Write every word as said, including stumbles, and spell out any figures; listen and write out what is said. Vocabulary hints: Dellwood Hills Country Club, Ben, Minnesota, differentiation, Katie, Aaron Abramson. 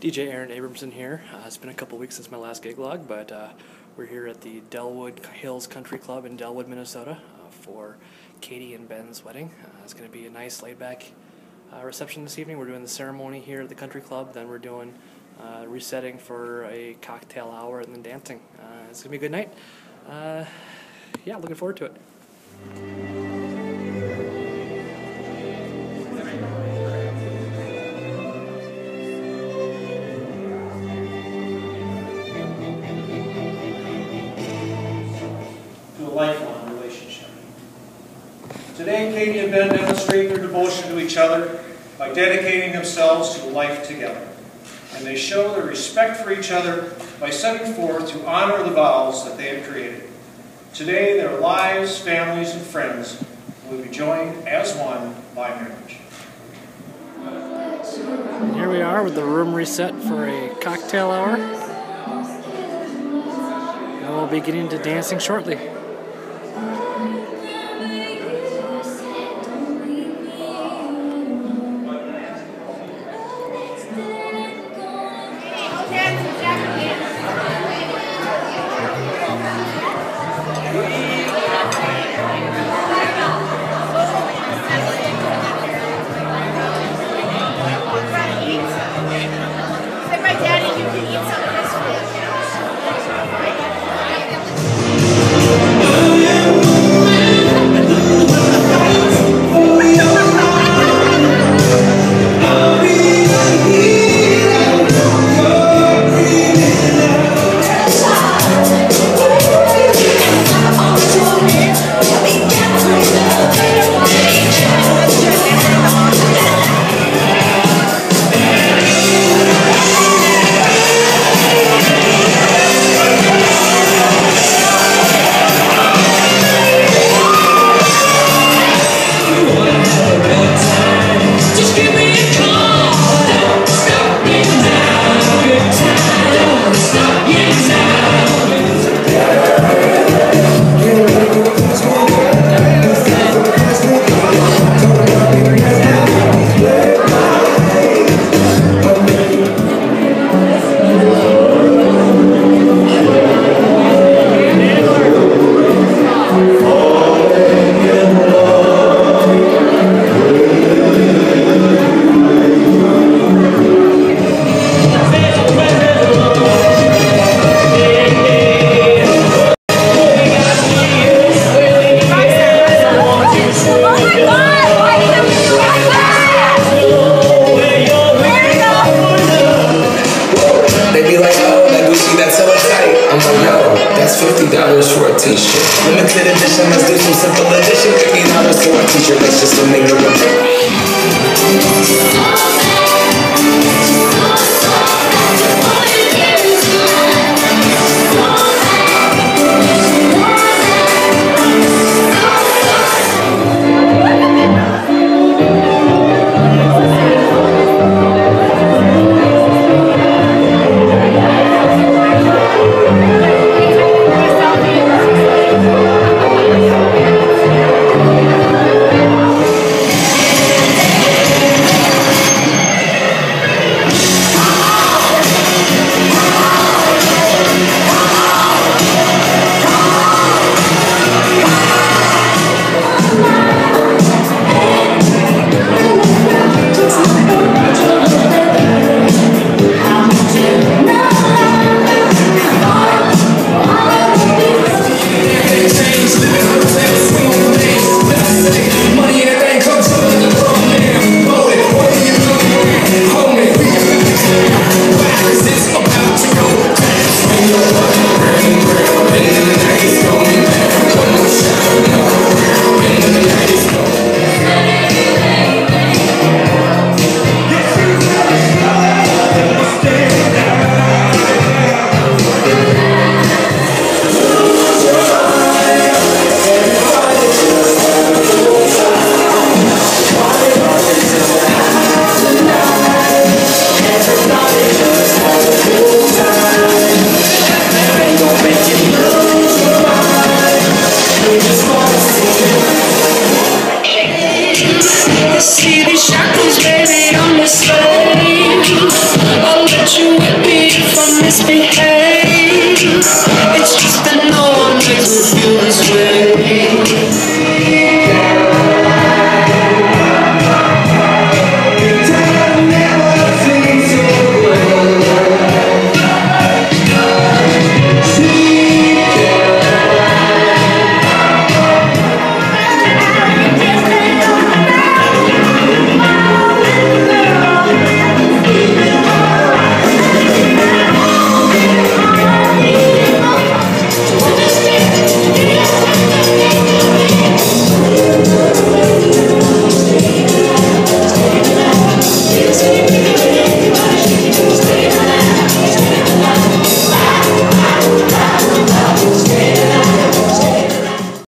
D J Aaron Abramson here. Uh, it's been a couple weeks since my last gig log, but uh, we're here at the Dellwood Hills Country Club in Dellwood, Minnesota uh, for Katie and Ben's wedding. Uh, it's going to be a nice laid-back uh, reception this evening. We're doing the ceremony here at the country club, then we're doing uh, resetting for a cocktail hour and then dancing. Uh, it's going to be a good night. Uh, yeah, looking forward to it. Lifelong relationship. Today, Katie and Ben demonstrate their devotion to each other by dedicating themselves to life together. And they show their respect for each other by setting forth to honor the vows that they have created. Today, their lives, families, and friends will be joined as one by marriage. And here we are with the room reset for a cocktail hour. And we'll be getting to dancing shortly.